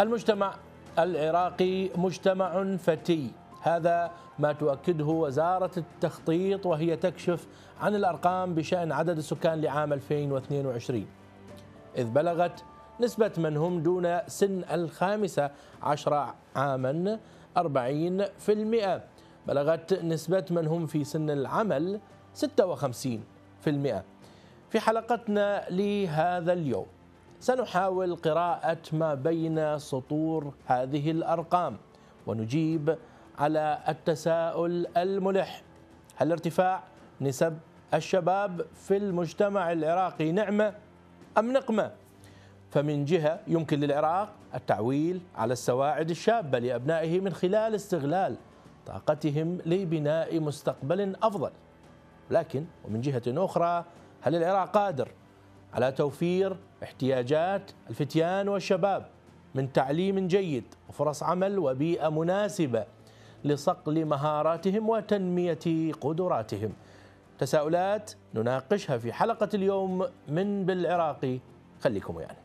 المجتمع العراقي مجتمع فتي، هذا ما تؤكده وزارة التخطيط وهي تكشف عن الأرقام بشأن عدد السكان لعام 2022، إذ بلغت نسبة من هم دون سن 15 عاما 40%، بلغت نسبة من هم في سن العمل 56%. في حلقتنا لهذا اليوم سنحاول قراءة ما بين سطور هذه الأرقام ونجيب على التساؤل الملح: هل ارتفاع نسب الشباب في المجتمع العراقي نعمة أم نقمة؟ فمن جهة يمكن للعراق التعويل على السواعد الشابة لأبنائه من خلال استغلال طاقتهم لبناء مستقبل أفضل، لكن ومن جهة أخرى هل العراق قادر على توفير احتياجات الفتيان والشباب من تعليم جيد وفرص عمل وبيئة مناسبة لصقل مهاراتهم وتنمية قدراتهم؟ تساؤلات نناقشها في حلقة اليوم من بالعراقي، خليكم ويانا.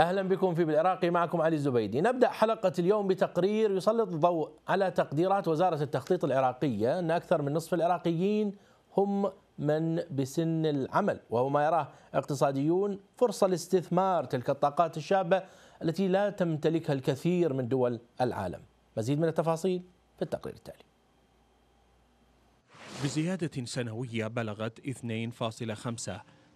أهلا بكم في بالعراقي، معكم علي الزبيدي. نبدأ حلقة اليوم بتقرير يسلط الضوء على تقديرات وزارة التخطيط العراقية أن أكثر من نصف العراقيين هم من بسن العمل، وهو ما يراه اقتصاديون فرصة لاستثمار تلك الطاقات الشابة التي لا تمتلكها الكثير من دول العالم. مزيد من التفاصيل في التقرير التالي. بزيادة سنوية بلغت 2.5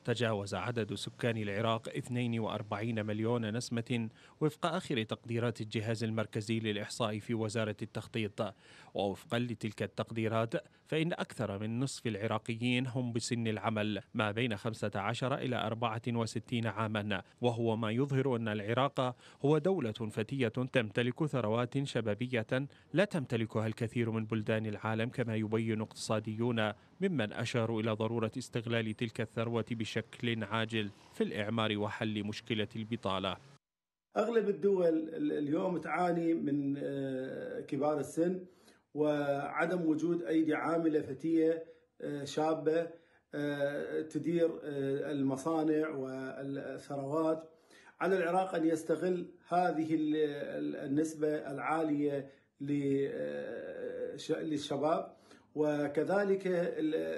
تجاوز عدد سكان العراق 42 مليون نسمة وفق آخر تقديرات الجهاز المركزي للإحصاء في وزارة التخطيط. ووفقا لتلك التقديرات فإن أكثر من نصف العراقيين هم بسن العمل ما بين 15 إلى 64 عاما، وهو ما يظهر أن العراق هو دولة فتية تمتلك ثروات شبابية لا تمتلكها الكثير من بلدان العالم، كما يبين اقتصاديون ممن أشاروا إلى ضرورة استغلال تلك الثروة بشكل عاجل في الإعمار وحل مشكلة البطالة. أغلب الدول اليوم تعاني من كبار السن وعدم وجود أيدي عاملة فتية شابة تدير المصانع والثروات. على العراق أن يستغل هذه النسبة العالية للشباب وكذلك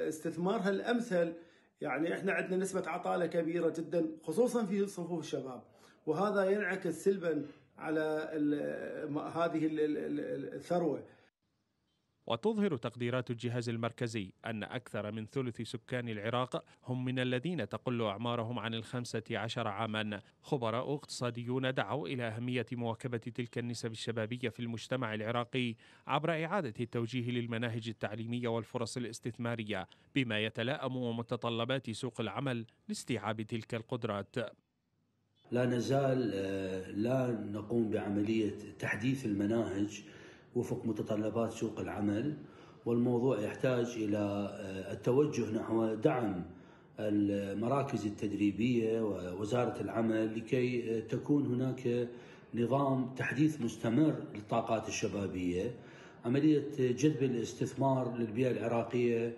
استثمارها الأمثل. يعني احنا عندنا نسبة عطالة كبيرة جدا خصوصا في صفوف الشباب، وهذا ينعكس سلبا على هذه الثروة. وتظهر تقديرات الجهاز المركزي أن أكثر من ثلث سكان العراق هم من الذين تقل أعمارهم عن 15 عاما. خبراء اقتصاديون دعوا إلى أهمية مواكبة تلك النسب الشبابية في المجتمع العراقي عبر إعادة التوجيه للمناهج التعليمية والفرص الاستثمارية بما يتلائم متطلبات سوق العمل لاستيعاب تلك القدرات. لا نزال لا نقوم بعملية تحديث المناهج وفق متطلبات سوق العمل، والموضوع يحتاج إلى التوجه نحو دعم المراكز التدريبية ووزارة العمل لكي تكون هناك نظام تحديث مستمر للطاقات الشبابية. عملية جذب الاستثمار للبيئة العراقية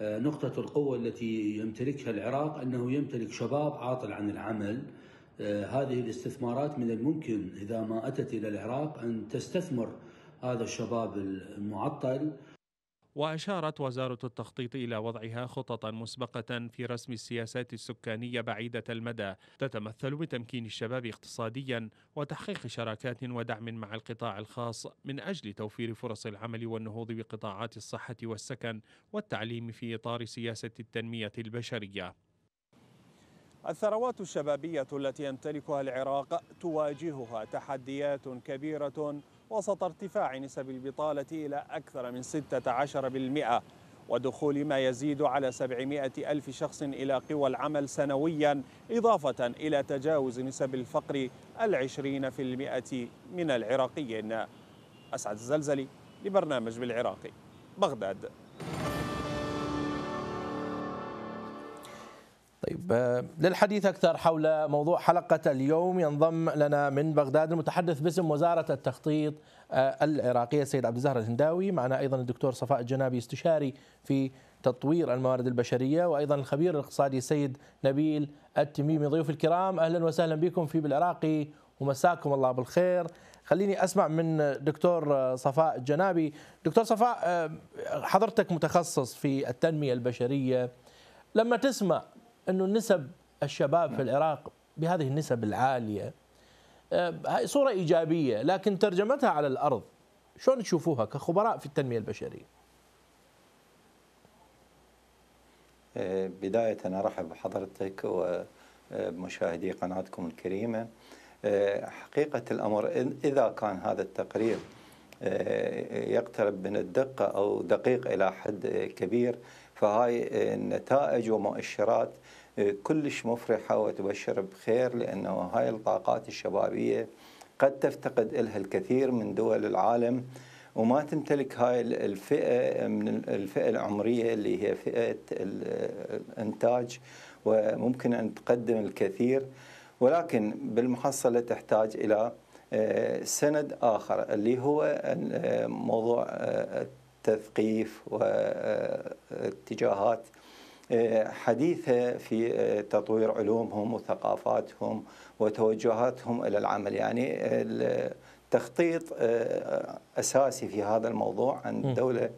نقطة القوة التي يمتلكها العراق، أنه يمتلك شباب عاطل عن العمل. هذه الاستثمارات من الممكن إذا ما أتت إلى العراق أن تستثمر هذا الشباب المعطل. وأشارت وزارة التخطيط إلى وضعها خططا مسبقة في رسم السياسات السكانية بعيدة المدى تتمثل بتمكين الشباب اقتصاديا وتحقيق شراكات ودعم مع القطاع الخاص من أجل توفير فرص العمل والنهوض بقطاعات الصحة والسكن والتعليم في إطار سياسة التنمية البشرية. الثروات الشبابية التي يمتلكها العراق تواجهها تحديات كبيرة وسط ارتفاع نسب البطالة إلى أكثر من 16%، ودخول ما يزيد على 700 ألف شخص إلى قوى العمل سنويا، إضافة إلى تجاوز نسب الفقر 20% من العراقيين. أسعد الزلزلي لبرنامج بالعراقي، بغداد. طيب، للحديث أكثر حول موضوع حلقة اليوم ينضم لنا من بغداد المتحدث باسم وزارة التخطيط العراقية السيد عبد الزهرة الهنداوي. معنا أيضا الدكتور صفاء الجنابي استشاري في تطوير الموارد البشرية، وأيضا الخبير الاقتصادي السيد نبيل التميمي. ضيوف الكرام أهلا وسهلا بكم في بالعراقي ومساكم الله بالخير. خليني أسمع من دكتور صفاء الجنابي. دكتور صفاء، حضرتك متخصص في التنمية البشرية، لما تسمع أنه نسب الشباب في العراق بهذه النسب العالية هاي صورة إيجابية، لكن ترجمتها على الأرض شلون تشوفوها كخبراء في التنمية البشرية؟ بداية أرحب بحضرتك ومشاهدي قناتكم الكريمة. حقيقة الأمر إذا كان هذا التقرير يقترب من الدقة أو دقيق إلى حد كبير، فهاي النتائج ومؤشرات كلش مفرحة وتبشر بخير، لأنه هاي الطاقات الشبابية قد تفتقد إلها الكثير من دول العالم، وما تمتلك هاي الفئة من الفئة العمرية اللي هي فئة الإنتاج، وممكن أن تقدم الكثير، ولكن بالمحصلة تحتاج إلى سند آخر اللي هو موضوع التثقيف واتجاهات حديثة في تطوير علومهم وثقافاتهم وتوجهاتهم إلى العمل. يعني التخطيط أساسي في هذا الموضوع، أن الدولة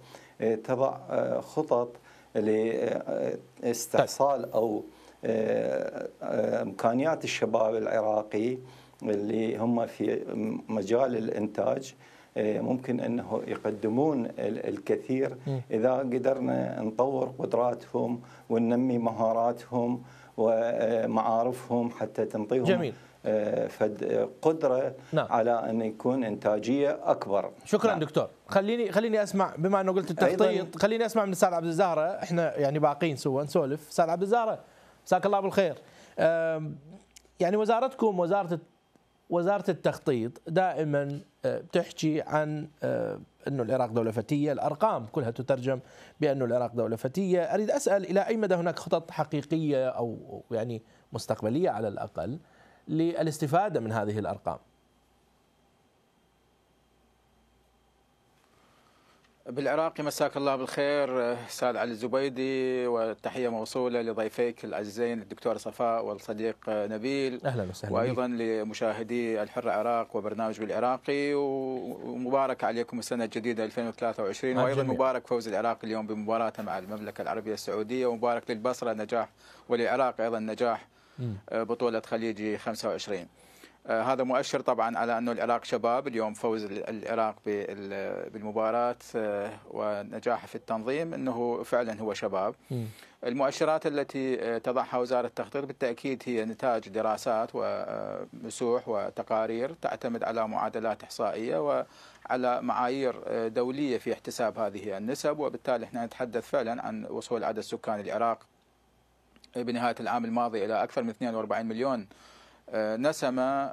تضع خطط لاستحصال أو إمكانيات الشباب العراقي اللي هم في مجال الإنتاج، ممكن أنه يقدمون الكثير إذا قدرنا نطور قدراتهم وننمي مهاراتهم ومعارفهم حتى تنطيهم جميل. فد قدرة نعم. على أن يكون إنتاجية أكبر. شكرا نعم. دكتور، خليني أسمع، بما أنه قلت التخطيط خليني أسمع من السيد عبد الزهرة، إحنا يعني باقين سوا نسولف. السيد عبد الزهرة مساك الله بالخير. يعني وزارتكم وزارة التخطيط دائما بتحكي عن أنه العراق دولة فتية، الأرقام كلها تترجم بأنه العراق دولة فتية. أريد أسأل إلى أي مدى هناك خطط حقيقية أو يعني مستقبلية على الأقل للاستفادة من هذه الأرقام؟ بالعراقي مساك الله بالخير سيد علي الزبيدي، والتحية موصولة لضيفيك العزيزين الدكتور صفاء والصديق نبيل. أهلا وسهلا، وأيضا لمشاهدي الحر العراق وبرنامج بالعراقي، ومبارك عليكم السنة الجديدة 2023، وأيضا جميل. مبارك فوز العراق اليوم بمباراته مع المملكة العربية السعودية، ومبارك للبصرة نجاح، وللعراق أيضا نجاح بطولة خليجي 25. هذا مؤشر طبعا على أنه العراق شباب. اليوم فوز العراق بالمباراة ونجاحه في التنظيم أنه فعلا هو شباب. المؤشرات التي تضعها وزارة التخطيط بالتأكيد هي نتاج دراسات ومسوح وتقارير تعتمد على معادلات إحصائية وعلى معايير دولية في احتساب هذه النسب، وبالتالي احنا نتحدث فعلا عن وصول عدد سكان العراق بنهاية العام الماضي إلى أكثر من 42 مليون نسمة،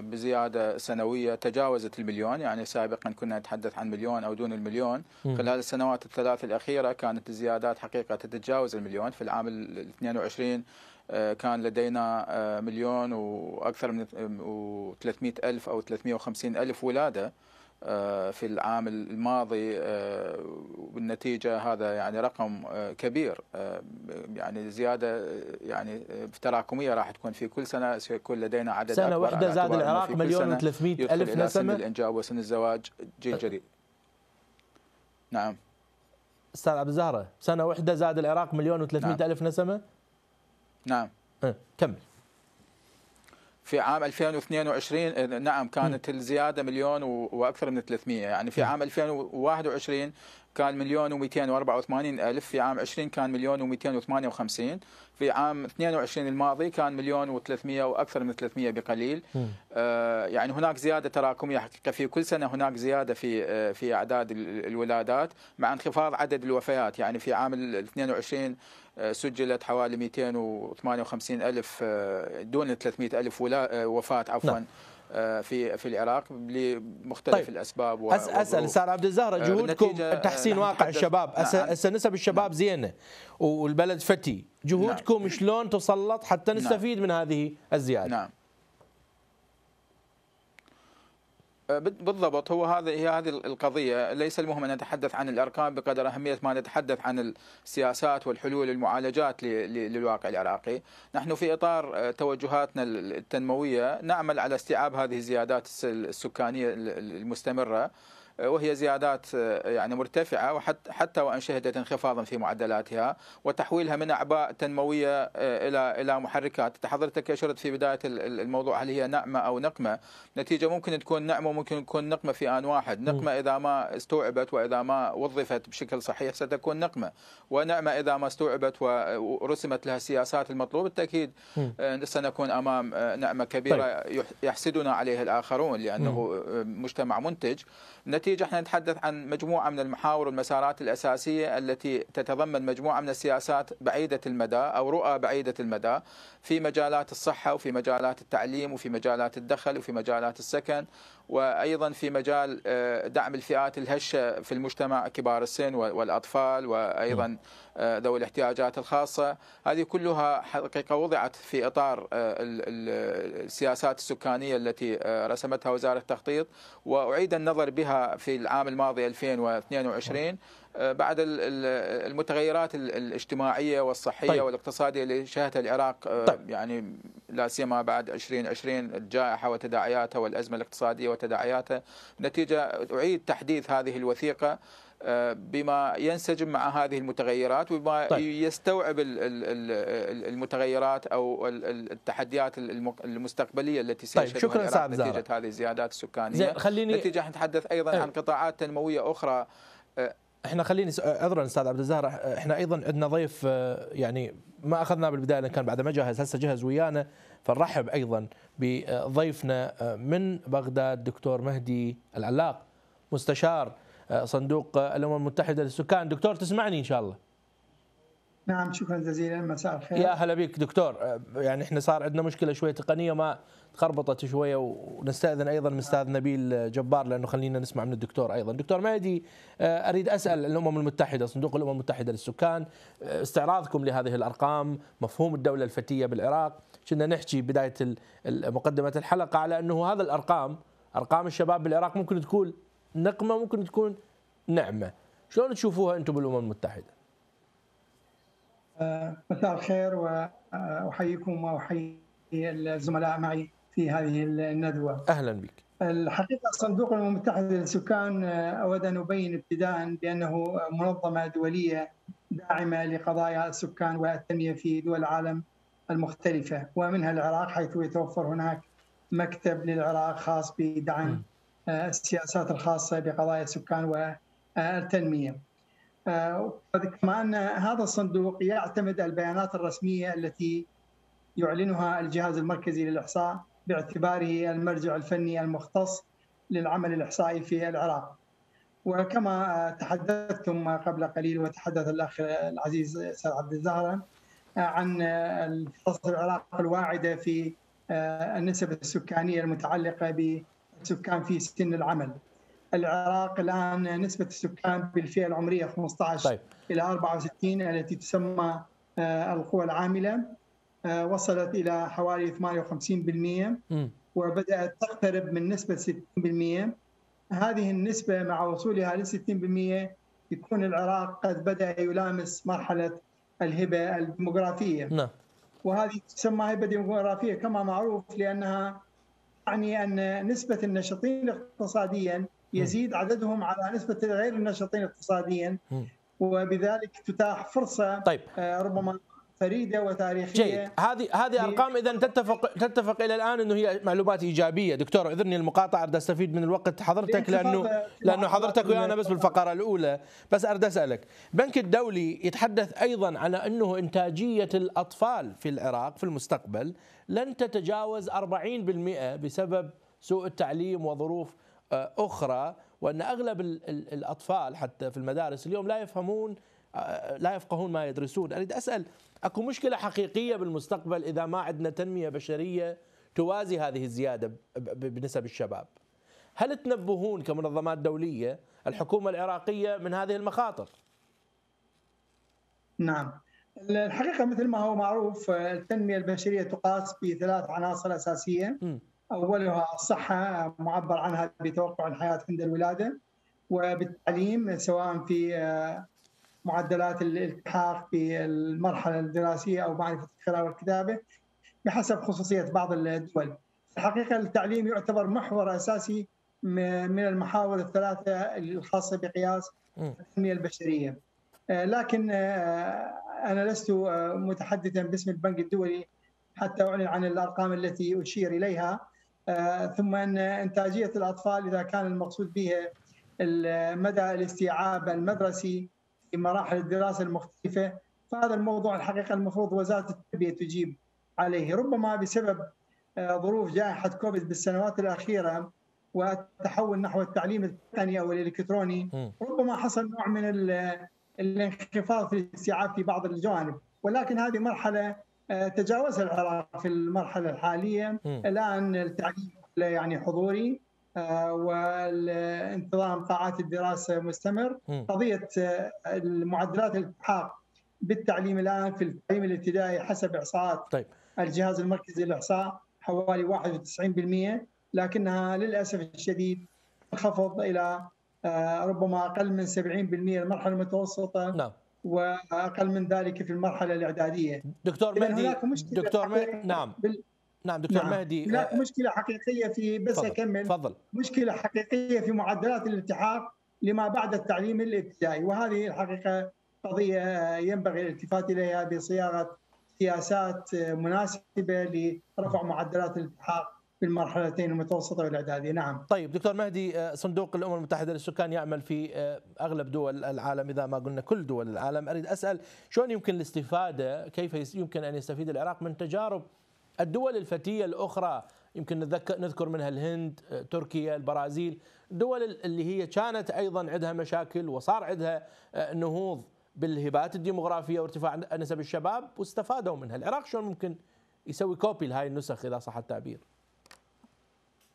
بزيادة سنوية تجاوزت المليون. يعني سابقا كنا نتحدث عن مليون أو دون المليون، خلال السنوات الثلاث الأخيرة كانت الزيادات حقيقة تتجاوز المليون. في العام 22 كان لدينا مليون وأكثر من 300 ألف أو 350 ألف ولادة في العام الماضي، والنتيجة هذا يعني رقم كبير، يعني زيادة يعني تراكمية راح تكون في كل سنة، سيكون لدينا عدد سنة أكبر. واحدة زاد العراق مليون و300 ألف نسمة، الإنجاب وسن الزواج جيل جديد. نعم أستاذ عبد الزهرة، سنة واحدة زاد العراق مليون و300 نعم. ألف نسمة. نعم كمل. في عام 2022 نعم كانت الزيادة مليون وأكثر من 300. يعني في عام 2021 كان 1,284,000 في عام 20 كان 1,258 في عام 22 الماضي كان 1,300 واكثر من 300 بقليل. يعني هناك زياده تراكميه حقيقه، في كل سنه هناك زياده في اعداد الولادات مع انخفاض عدد الوفيات. يعني في عام 22 سجلت حوالي 258 ألف دون 300 ألف وفاة عفوا في العراق لمختلف الأسباب. أسأل أستاذ عبد الزهرة، جهودكم تحسين واقع الشباب، هسه نسب الشباب زينة والبلد فتي، جهودكم شلون تسلط حتى نستفيد من هذه الزيادة؟ بالضبط، هي هذه القضية. ليس المهم أن نتحدث عن الأرقام بقدر أهمية ما نتحدث عن السياسات والحلول والمعالجات للواقع العراقي. نحن في إطار توجهاتنا التنموية نعمل على استيعاب هذه الزيادات السكانية المستمرة، وهي زيادات يعني مرتفعة، وحتى وإن شهدت انخفاضا في معدلاتها، وتحويلها من أعباء تنموية إلى محركات. حضرتك أشرت في بداية الموضوع، هل هي نعمة أو نقمة؟ نتيجة ممكن تكون نعمة وممكن تكون نقمة في آن واحد. نقمة إذا ما استوعبت وإذا ما وظفت بشكل صحيح ستكون نقمة، ونعمة إذا ما استوعبت ورسمت لها السياسات المطلوبة بالتأكيد سنكون أمام نعمة كبيرة يحسدنا عليها الآخرون، لأنه مجتمع منتج. احنا نتحدث عن مجموعة من المحاور والمسارات الأساسية التي تتضمن مجموعة من السياسات بعيدة المدى أو رؤى بعيدة المدى في مجالات الصحة وفي مجالات التعليم وفي مجالات الدخل وفي مجالات السكن، وأيضا في مجال دعم الفئات الهشة في المجتمع، كبار السن والأطفال وأيضا ذوي الاحتياجات الخاصة. هذه كلها حقيقة وضعت في إطار السياسات السكانية التي رسمتها وزارة التخطيط، وأعيد النظر بها في العام الماضي 2022 بعد المتغيرات الاجتماعية والصحية والاقتصادية اللي شهدها العراق، يعني لا سيما بعد 2020 الجائحة وتداعياتها والأزمة الاقتصادية وتداعياتها. نتيجة أعيد تحديث هذه الوثيقة بما ينسجم مع هذه المتغيرات وبما يستوعب المتغيرات أو التحديات المستقبلية التي سيشهدها نتيجة هذه الزيادات السكانية. نتيجة نتحدث أيضا عن قطاعات تنموية أخرى. احنا خليني عذرا استاذ عبد الزهرة، احنا ايضا عندنا ضيف يعني ما اخذناه بالبدايه لان كان بعد ما جهز، هسه جهز ويانا، فنرحب ايضا بضيفنا من بغداد دكتور مهدي العلاق مستشار صندوق الامم المتحده للسكان. دكتور تسمعني ان شاء الله؟ نعم شكرا جزيلا، مساء الخير. يا هلا بك دكتور، يعني احنا صار عندنا مشكله شويه تقنيه ما تخربطت شويه، ونستاذن ايضا من استاذ نبيل جبار لانه خلينا نسمع من الدكتور ايضا. دكتور مهدي، اريد اسال الامم المتحده، صندوق الامم المتحده للسكان، استعراضكم لهذه الارقام، مفهوم الدوله الفتيه بالعراق. كنا نحكي بدايه مقدمه الحلقه على انه هذا الارقام، ارقام الشباب بالعراق، ممكن تكون نقمه ممكن تكون نعمه. شلون تشوفوها انتم بالامم المتحده؟ مساء الخير، وأحييكم وأحيي الزملاء معي في هذه الندوة. أهلا بك. الحقيقة صندوق الأمم المتحدة للسكان، أود أن أبين ابتداء بأنه منظمة دولية داعمة لقضايا السكان والتنمية في دول العالم المختلفة، ومنها العراق، حيث يتوفر هناك مكتب للعراق خاص بدعم السياسات الخاصة بقضايا السكان والتنمية. كما أن هذا الصندوق يعتمد البيانات الرسمية التي يعلنها الجهاز المركزي للإحصاء باعتباره المرجع الفني المختص للعمل الإحصائي في العراق. وكما تحدثتم قبل قليل وتحدث الأخ العزيز أستاذ عبد الزهرة عن فرص العراق الواعدة في النسب السكانية المتعلقة بالسكان في سن العمل. العراق الآن نسبة السكان بالفئة العمرية 15 إلى 64 التي تسمى القوى العاملة وصلت إلى حوالي 58%، وبدأت تقترب من نسبة 60%. هذه النسبة مع وصولها ل 60% يكون العراق قد بدأ يلامس مرحلة الهبة الديموغرافية. وهذه تسمى هبة ديموغرافية كما معروف، لأنها تعني أن نسبة النشطين اقتصادياً يزيد عددهم على نسبة غير النشطين اقتصاديا، وبذلك تتاح فرصة ربما فريدة وتاريخية. جيد. هذه أرقام إذا تتفق إلى الآن أنه هي معلومات إيجابية. دكتور اعذرني المقاطعة، أريد أستفيد من الوقت حضرتك لأنه حضرتك وأنا بس بالفقرة الأولى، بس أريد أسألك، البنك الدولي يتحدث أيضا على أنه إنتاجية الأطفال في العراق في المستقبل لن تتجاوز 40% بسبب سوء التعليم وظروف أخرى، وأن أغلب الأطفال حتى في المدارس اليوم لا يفقهون ما يدرسون. أريد أسأل، أكو مشكلة حقيقية بالمستقبل إذا ما عندنا تنمية بشرية توازي هذه الزيادة بنسب الشباب؟ هل تنبهون كمنظمات دولية الحكومة العراقية من هذه المخاطر؟ نعم، الحقيقة مثل ما هو معروف التنمية البشرية تقاس بثلاث عناصر أساسية. أولها الصحة معبر عنها بتوقع الحياة عند الولادة، وبالتعليم سواء في معدلات الالتحاق بالمرحلة الدراسية أو معرفة القراءة والكتابة بحسب خصوصية بعض الدول. الحقيقة التعليم يعتبر محور أساسي من المحاور الثلاثة الخاصة بقياس التنمية البشرية، لكن أنا لست متحدثا باسم البنك الدولي حتى أعلن عن الأرقام التي أشير إليها. ثم أن إنتاجية الأطفال إذا كان المقصود بها مدى الاستيعاب المدرسي في مراحل الدراسة المختلفة، فهذا الموضوع الحقيقة المفروض وزارة التربية تجيب عليه. ربما بسبب ظروف جائحة كوفيد بالسنوات الأخيرة والتحول نحو التعليم التقني أو الإلكتروني، ربما حصل نوع من الانخفاض في الاستيعاب في بعض الجوانب، ولكن هذه مرحلة تجاوزها العراق في المرحلة الحالية. الآن التعليم يعني حضوري والانتظام قاعات الدراسة مستمر. قضية المعدلات الالتحاق بالتعليم الآن في التعليم الابتدائي حسب إحصاءات الجهاز المركزي للإحصاء حوالي 91%، لكنها للأسف الشديد تنخفض إلى ربما أقل من 70% المرحلة المتوسطة، وأقل من ذلك في المرحلة الإعدادية. دكتور مهدي، نعم دكتور مهدي، هناك مشكلة حقيقية في مشكلة حقيقية في معدلات الالتحاق لما بعد التعليم الابتدائي، وهذه الحقيقة قضية ينبغي الالتفات إليها بصياغة سياسات مناسبة لرفع معدلات الالتحاق في المرحلتين المتوسطة والإعدادية. نعم. طيب دكتور مهدي، صندوق الأمم المتحدة للسكان يعمل في أغلب دول العالم، إذا ما قلنا كل دول العالم. أريد أسأل، شلون يمكن الاستفادة، كيف يمكن أن يستفيد العراق من تجارب الدول الفتية الأخرى؟ يمكن نذكر منها الهند، تركيا، البرازيل، الدول اللي هي كانت أيضا عندها مشاكل وصار عندها نهوض بالهبات الديمغرافية وارتفاع نسب الشباب واستفادوا منها. العراق شلون ممكن يسوي كوبي لهاي النسخ إذا صح التعبير؟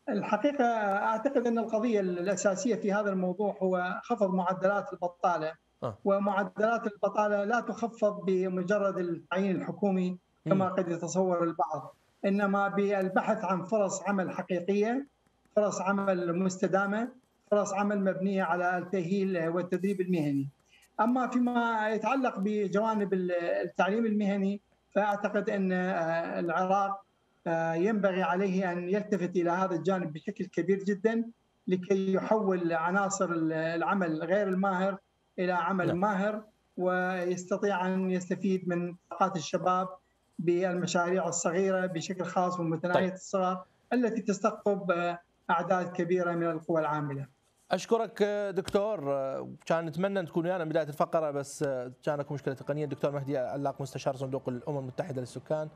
الحقيقة أعتقد أن القضية الأساسية في هذا الموضوع هو خفض معدلات البطالة. ومعدلات البطالة لا تخفض بمجرد التعيين الحكومي كما قد يتصور البعض، إنما بالبحث عن فرص عمل حقيقية، فرص عمل مستدامة، فرص عمل مبنية على التأهيل والتدريب المهني. أما فيما يتعلق بجوانب التعليم المهني، فأعتقد أن العراق ينبغي عليه أن يلتفت إلى هذا الجانب بشكل كبير جدا لكي يحول عناصر العمل غير الماهر إلى عمل ماهر، ويستطيع أن يستفيد من طاقات الشباب بالمشاريع الصغيرة بشكل خاص ومتناهية الصغر التي تستقطب أعداد كبيرة من القوى العاملة. أشكرك دكتور، كان نتمنى أن تكون ويانا بداية الفقرة بس كان اكو مشكلة تقنية. الدكتور مهدي العلاق مستشار صندوق الأمم المتحدة للسكان،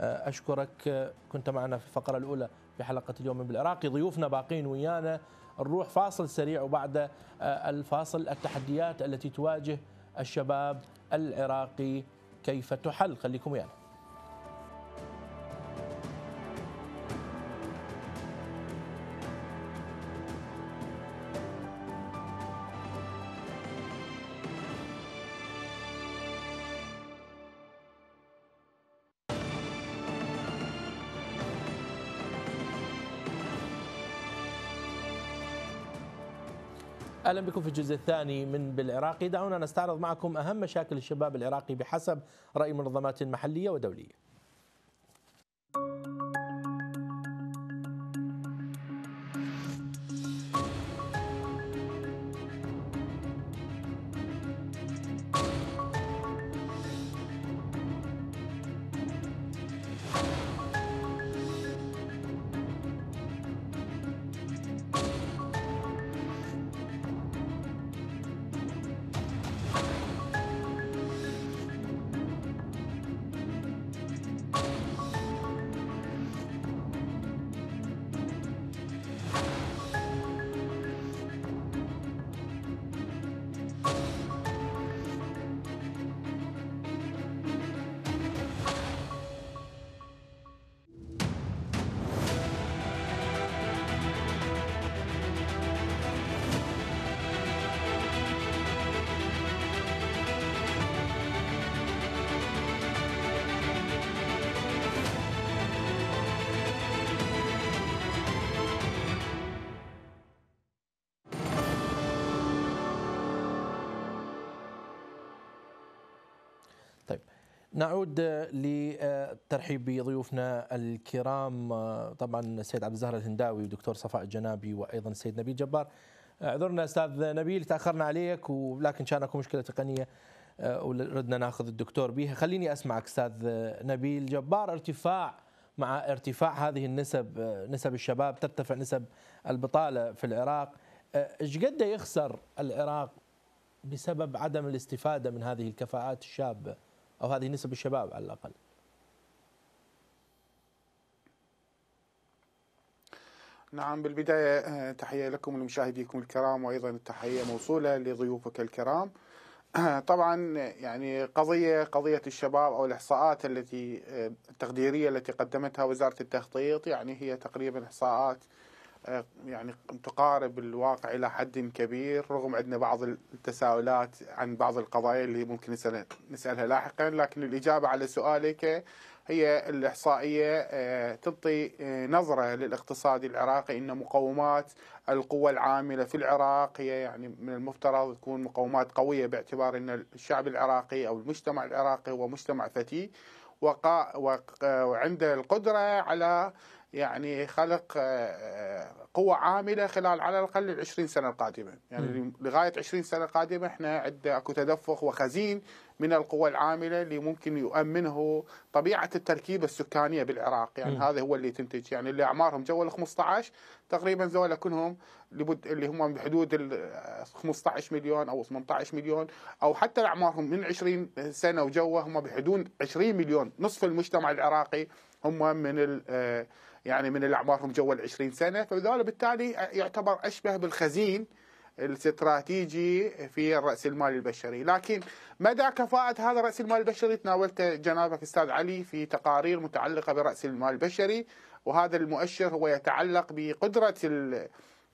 أشكرك، كنت معنا في الفقرة الأولى في حلقة اليوم من بالعراقي. ضيوفنا باقين ويانا، نروح فاصل سريع وبعد الفاصل التحديات التي تواجه الشباب العراقي كيف تحل، خليكم ويانا. أهلا بكم في الجزء الثاني من بالعراقي. دعونا نستعرض معكم أهم مشاكل الشباب العراقي بحسب رأي منظمات محلية ودولية. نعود للترحيب بضيوفنا الكرام، طبعا السيد عبد الزهرة الهنداوي والدكتور صفاء الجنابي وايضا السيد نبيل جبار. اعذرنا استاذ نبيل تاخرنا عليك، ولكن كان اكو مشكله تقنيه وردنا ناخذ الدكتور بيها. خليني اسمعك استاذ نبيل جبار. مع ارتفاع هذه النسب، نسب الشباب ترتفع، نسب البطاله في العراق، ايش قد يخسر العراق بسبب عدم الاستفاده من هذه الكفاءات الشابه او هذه نسب الشباب على الاقل؟ نعم، بالبدايه تحيه لكم ولمشاهديكم الكرام، وايضا التحيه موصوله لضيوفك الكرام. طبعا يعني قضيه الشباب او الاحصاءات التقديريه التي قدمتها وزاره التخطيط، يعني هي تقريبا احصاءات يعني تقارب الواقع الى حد كبير، رغم عندنا بعض التساؤلات عن بعض القضايا اللي ممكن نسالها لاحقا. لكن الاجابه على سؤالك هي الاحصائيه تعطي نظره للاقتصاد العراقي، ان مقومات القوى العامله في العراق هي يعني من المفترض تكون مقومات قويه، باعتبار ان الشعب العراقي او المجتمع العراقي هو مجتمع فتي وعنده القدره على يعني خلق قوة عاملة خلال على الأقل 20 سنة القادمة، يعني لغاية 20 سنة القادمة احنا عندنا اكو تدفق وخزين من القوى العاملة اللي ممكن يؤمنه طبيعة التركيبة السكانية بالعراق، يعني هذا هو اللي تنتج، يعني اللي أعمارهم جو ال 15 تقريبا ذولا كلهم اللي هم بحدود ال 15 مليون أو 18 مليون، أو حتى أعمارهم من 20 سنة وجوه هم بحدود 20 مليون، نصف المجتمع العراقي هم من يعني من اعمارهم جوا ال 20 سنه، فذول بالتالي يعتبر اشبه بالخزين الاستراتيجي في الراس المال البشري. لكن مدى كفاءه هذا الراس المال البشري تناولته جنابك استاذ علي في تقارير متعلقه براس المال البشري، وهذا المؤشر هو يتعلق بقدره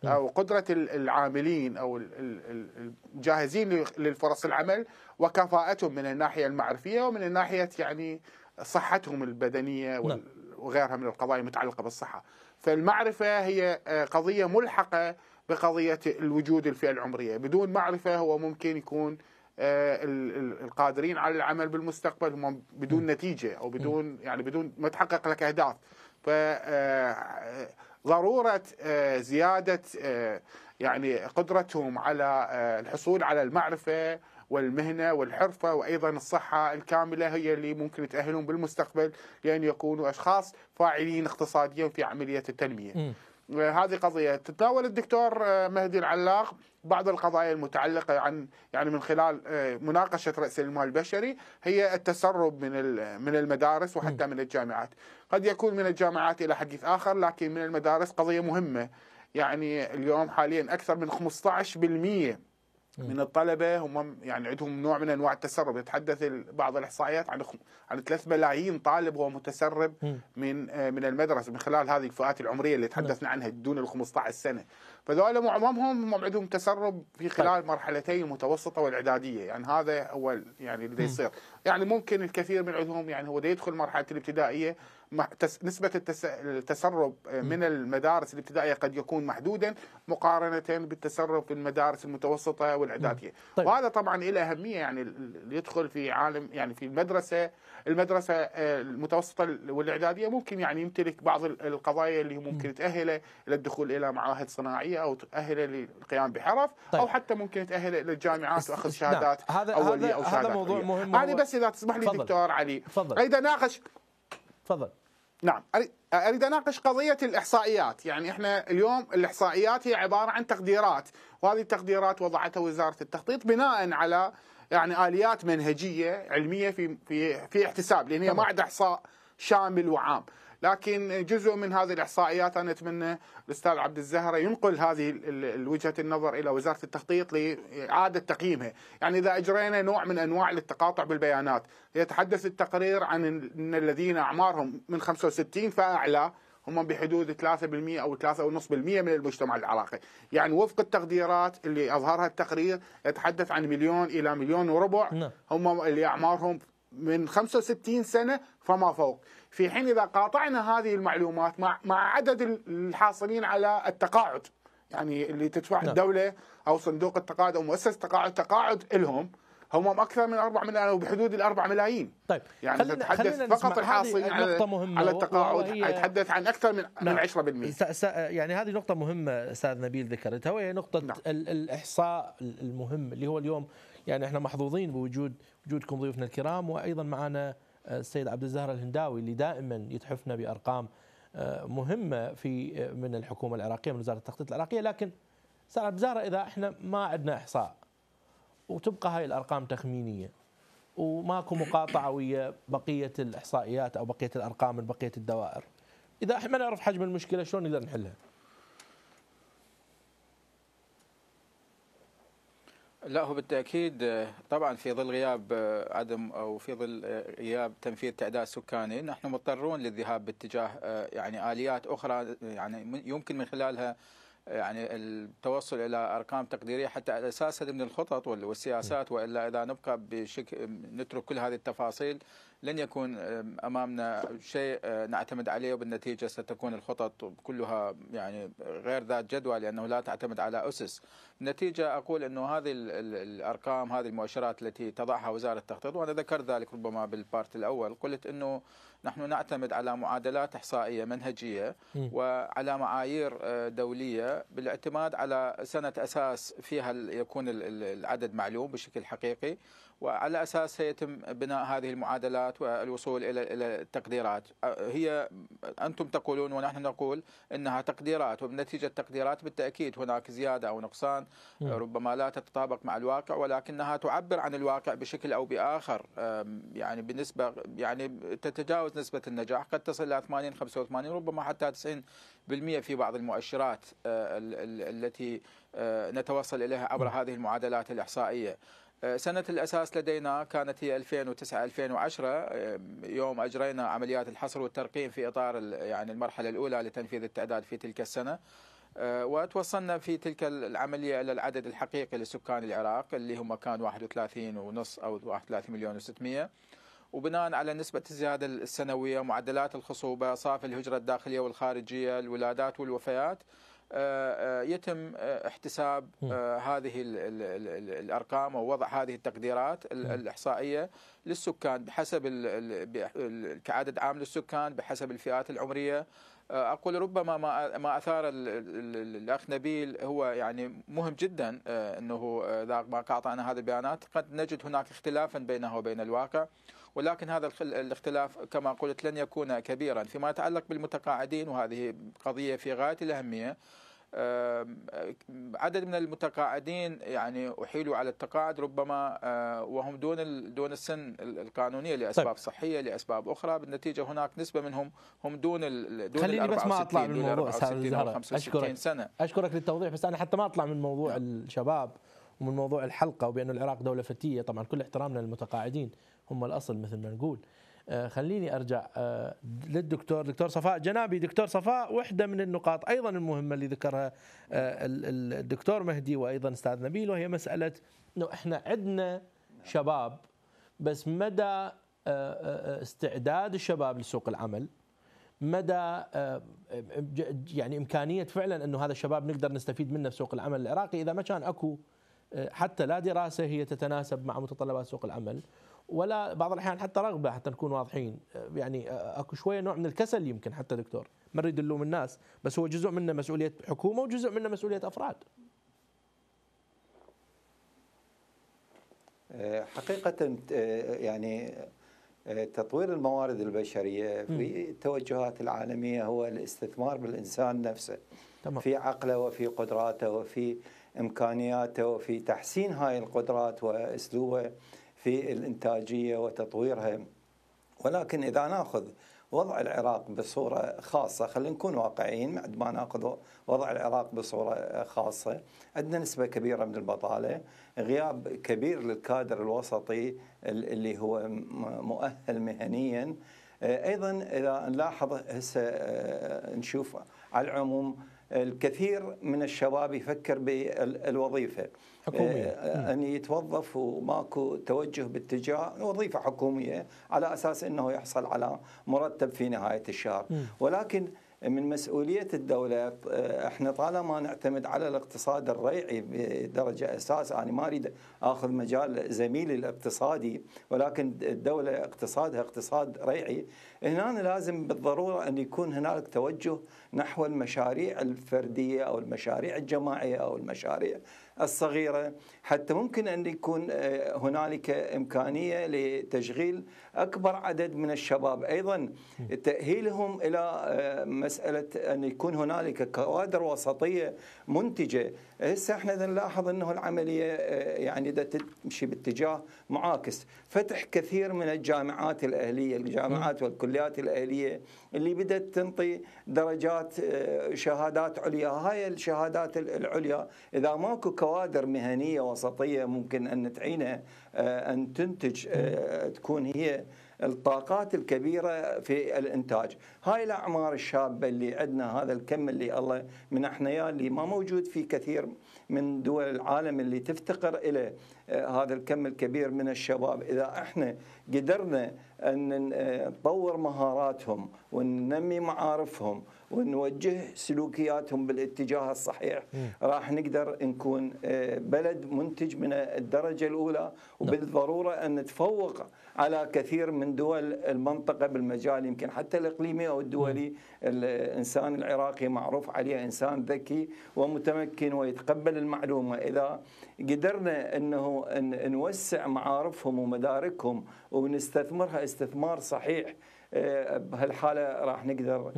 أو قدرة العاملين أو الجاهزين للفرص العمل وكفاءتهم من الناحية المعرفية ومن الناحية يعني صحتهم البدنية وغيرها من القضايا المتعلقة بالصحة. فالمعرفة هي قضية ملحقة بقضية الوجود الفئة العمرية، بدون معرفة هو ممكن يكون القادرين على العمل بالمستقبل هم بدون نتيجة أو بدون يعني بدون ما تحقق لك أهداف. ف ضرورة زيادة يعني قدرتهم على الحصول على المعرفة والمهنة والحرفة وأيضا الصحة الكاملة هي اللي ممكن تأهلهم بالمستقبل لأن يكونوا أشخاص فاعلين اقتصاديا في عملية التنمية. هذه قضية تتناول الدكتور مهدي العلاق بعض القضايا المتعلقة عن يعني من خلال مناقشة رأس المال البشري، هي التسرب من المدارس وحتى من الجامعات. قد يكون من الجامعات إلى حديث آخر، لكن من المدارس قضية مهمة. يعني اليوم حاليا أكثر من 15% من الطلبة هم يعني عندهم نوع من أنواع التسرب، يتحدث بعض الإحصائيات عن 3 ملايين طالب هو متسرب من المدرسة من خلال هذه الفئات العمرية اللي تحدثنا عنها دون ال 15 سنة. فذولا معظمهم عندهم تسرب في خلال مرحلتي المتوسطة والإعدادية، يعني هذا هو يعني اللي يصير. يعني ممكن الكثير من عندهم يعني هو يدخل مرحلة الابتدائية، نسبة التسرب من المدارس الابتدائية قد يكون محدودا مقارنة بالتسرب في المدارس المتوسطة والإعدادية. وهذا طبعا له أهمية، يعني اللي يدخل في عالم يعني في المدرسة المتوسطة والإعدادية ممكن يعني يمتلك بعض القضايا اللي ممكن تأهله للدخول إلى معاهد صناعية أو تأهله للقيام بحرف، أو حتى ممكن تأهله للجامعات وأخذ شهادات أولية أو شهادات. هذا موضوع مهم. يعني بس إذا تسمح لي دكتور علي، أريد أناقش. تفضل. نعم، أريد أناقش قضية الإحصائيات. يعني إحنا اليوم الإحصائيات هي عبارة عن تقديرات، وهذه التقديرات وضعتها وزارة التخطيط بناء على يعني آليات منهجية علمية في احتساب، لأن هي ما عندها إحصاء شامل وعام. لكن جزء من هذه الإحصائيات أنا أتمنى الأستاذ عبد الزهرة ينقل هذه وجهة النظر إلى وزارة التخطيط لإعادة تقييمها. يعني إذا أجرينا نوع من أنواع التقاطع بالبيانات، يتحدث التقرير عن أن الذين أعمارهم من 65 فأعلى هم بحدود 3% أو 3.5% من المجتمع العراقي. يعني وفق التقديرات اللي أظهرها التقرير يتحدث عن 1 إلى 1.25 مليون هم اللي أعمارهم من 65 سنة فما فوق، في حين إذا قاطعنا هذه المعلومات مع عدد الحاصلين على التقاعد، يعني اللي تدفع الدولة أو صندوق التقاعد أو مؤسسة التقاعد لهم، هم اكثر من 4 ملايين وبحدود ال 4 ملايين. طيب يعني تتحدث فقط الحاصل على التقاعد، يتحدث عن اكثر من 10%. يعني هذه نقطة مهمة استاذ نبيل ذكرتها، وهي نقطة الإحصاء المهم اللي هو اليوم يعني احنا محظوظين بوجودكم ضيوفنا الكرام، وايضا معنا السيد عبد الزهرة الهنداوي اللي دائما يتحفنا بأرقام مهمة من الحكومة العراقية، من وزارة التخطيط العراقية. لكن استاذ عبد الزهرة، اذا احنا ما عندنا إحصاء وتبقى هاي الأرقام تخمينية وماكو مقاطعة ويا بقية الإحصائيات أو بقية الأرقام من بقية الدوائر، إذا احنا ما نعرف حجم المشكلة شلون نقدر نحلها؟ لا، هو بالتأكيد طبعا في ظل غياب عدم أو في ظل غياب تنفيذ تعداد سكاني نحن مضطرون للذهاب باتجاه يعني آليات أخرى يعني يمكن من خلالها يعني التوصل الى ارقام تقديريه حتى على اساس من الخطط والسياسات، والا اذا نبقى بشكل نترك كل هذه التفاصيل لن يكون امامنا شيء نعتمد عليه، وبالنتيجه ستكون الخطط كلها يعني غير ذات جدوى لانه لا تعتمد على اسس. النتيجه اقول انه هذه الارقام، هذه المؤشرات التي تضعها وزاره التخطيط، وانا ذكرت ذلك ربما بالبارت الاول، قلت انه نحن نعتمد على معادلات إحصائية منهجية وعلى معايير دولية بالاعتماد على سنة أساس فيها يكون العدد معلوم بشكل حقيقي، وعلى أساس سيتم بناء هذه المعادلات والوصول إلى التقديرات. هي أنتم تقولون ونحن نقول أنها تقديرات، وبنتيجة التقديرات بالتأكيد هناك زيادة أو نقصان ربما لا تتطابق مع الواقع، ولكنها تعبر عن الواقع بشكل أو بآخر، يعني بنسبة يعني تتجاوز نسبة النجاح، قد تصل إلى 80 85 ربما حتى 90% في بعض المؤشرات التي نتوصل إليها عبر هذه المعادلات الإحصائية. سنة الأساس لدينا كانت هي 2009-2010 يوم أجرينا عمليات الحصر والترقيم في إطار يعني المرحلة الأولى لتنفيذ التعداد في تلك السنة، وتوصلنا في تلك العملية إلى العدد الحقيقي لسكان العراق اللي هم كان 31.5 أو 31,600,000، وبناء على نسبة الزيادة السنوية، معدلات الخصوبة، صافي الهجرة الداخلية والخارجية، الولادات والوفيات، يتم احتساب هذه الأرقام ووضع هذه التقديرات الإحصائية للسكان بحسب كعدد عام للسكان بحسب الفئات العمرية. أقول ربما ما أثار الأخ نبيل هو يعني مهم جدا، أنه ما قاطعنا هذه البيانات قد نجد هناك اختلافا بينها وبين الواقع، ولكن هذا الاختلاف كما قلت لن يكون كبيرا. فيما يتعلق بالمتقاعدين، وهذه قضية في غاية الأهمية، عدد من المتقاعدين يعني أحيلوا على التقاعد ربما وهم دون السن القانونية لأسباب صحية، لأسباب أخرى، بالنتيجة هناك نسبة منهم هم دون خليني بس ما أطلع من الموضوع أشكرك. أشكرك للتوضيح، بس أنا حتى ما أطلع من موضوع الشباب ومن موضوع الحلقة وبأن العراق دولة فتية، طبعا كل احترامنا للمتقاعدين هم الأصل مثل ما نقول. خليني أرجع للدكتور صفاء الجنابي. دكتور صفاء، واحدة من النقاط أيضا المهمة اللي ذكرها الدكتور مهدي وأيضا أستاذ نبيل، وهي مسألة أنه إحنا عندنا شباب، بس مدى استعداد الشباب لسوق العمل، مدى يعني إمكانية فعلا أنه هذا الشباب نقدر نستفيد منه في سوق العمل العراقي، إذا ما كان أكو حتى لا دراسة هي تتناسب مع متطلبات سوق العمل، ولا بعض الأحيان حتى رغبة، حتى نكون واضحين، يعني أكو شوية نوع من الكسل يمكن حتى دكتور، ما نريد نلوم الناس، بس هو جزء منه مسؤولية حكومة وجزء منه مسؤولية أفراد. حقيقة يعني تطوير الموارد البشرية في التوجهات العالمية هو الاستثمار بالإنسان نفسه، تمام، في عقله وفي قدراته وفي إمكانياته وفي تحسين هاي القدرات وأسلوبه في الإنتاجية وتطويرها. ولكن إذا نأخذ وضع العراق بصورة خاصة، خلينا نكون واقعيين، بعد ما نأخذ وضع العراق بصورة خاصة، عندنا نسبة كبيرة من البطالة، غياب كبير للكادر الوسطي اللي هو مؤهل مهنيا. أيضا إذا نلاحظ هسه نشوف على العموم الكثير من الشباب يفكر بالوظيفة حكومية، أن يتوظف، وماكو توجه باتجاه وظيفة حكومية على أساس أنه يحصل على مرتب في نهاية الشهر. ولكن من مسؤولية الدولة. احنا طالما نعتمد على الاقتصاد الريعي بدرجة أساس، أنا ما أريد أخذ مجال زميلي الاقتصادي، ولكن الدولة اقتصادها اقتصاد ريعي، هنا لازم بالضرورة أن يكون هنالك توجه نحو المشاريع الفردية أو المشاريع الجماعية أو المشاريع الصغيرة، حتى ممكن أن يكون هنالك إمكانية لتشغيل أكبر عدد من الشباب، أيضا تأهيلهم إلى مسألة أن يكون هنالك كوادر وسطية منتجة. هسه احنا نلاحظ أنه العملية يعني تمشي باتجاه معاكس، فتح كثير من الجامعات الأهلية، الجامعات والكليات الأهلية اللي بدأت تنطي درجات شهادات عليا. هاي الشهادات العليا إذا ماكو كوادر مهنية وسطية ممكن أن تعينها أن تنتج، تكون هي الطاقات الكبيرة في الإنتاج. هاي الأعمار الشابة اللي عندنا، هذا الكم اللي الله من أحنيا اللي ما موجود في كثير من دول العالم اللي تفتقر إلى هذا الكم الكبير من الشباب. إذا احنا قدرنا أن نطور مهاراتهم وننمي معارفهم ونوجه سلوكياتهم بالاتجاه الصحيح، راح نقدر نكون بلد منتج من الدرجة الأولى، وبالضرورة أن نتفوق على كثير من دول المنطقة بالمجال، يمكن حتى الإقليمي أو الدولي. الإنسان العراقي معروف عليه إنسان ذكي ومتمكن ويتقبل المعلومة. إذا قدرنا أنه نوسع معارفهم ومداركهم ونستثمرها استثمار صحيح، بهالحالة راح نقدر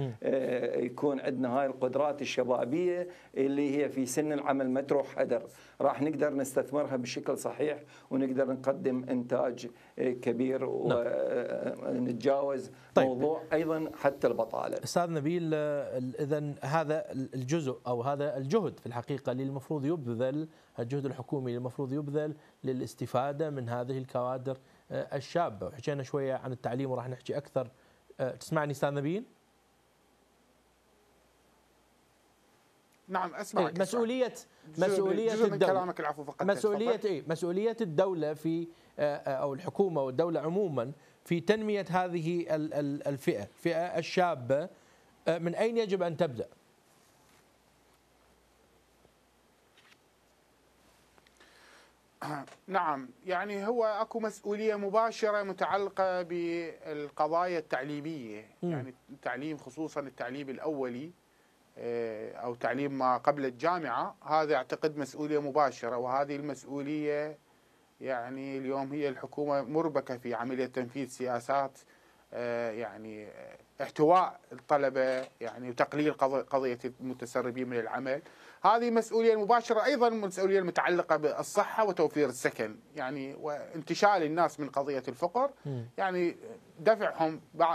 يكون عندنا هاي القدرات الشبابية اللي هي في سن العمل متروح هدر، راح نقدر نستثمرها بشكل صحيح ونقدر نقدم إنتاج كبير ونتجاوز موضوع أيضا حتى البطالة. أستاذ نبيل، إذن هذا الجزء أو هذا الجهد في الحقيقة اللي المفروض يبذل، الجهد الحكومي المفروض يبذل للاستفادة من هذه الكوادر الشابة. وحكينا شوية عن التعليم وراح نحكي أكثر. تسمعني أستاذ نبيل؟ نعم أسمعك. مسؤولية الدولة، مسؤولية الدولة في أو الحكومة والدولة عموما في تنمية هذه الفئة الشابة، من أين يجب أن تبدأ؟ نعم، يعني هو اكو مسؤولية مباشرة متعلقة بالقضايا التعليمية، يعني التعليم خصوصا التعليم الأولي أو تعليم ما قبل الجامعة، هذا أعتقد مسؤولية مباشرة، وهذه المسؤولية يعني اليوم هي الحكومة مربكة في عملية تنفيذ سياسات يعني احتواء الطلبة يعني وتقليل قضية المتسربين من العمل. هذه مسؤولية مباشرة، أيضا مسؤولية متعلقة بالصحة وتوفير السكن، يعني وانتشال الناس من قضية الفقر، يعني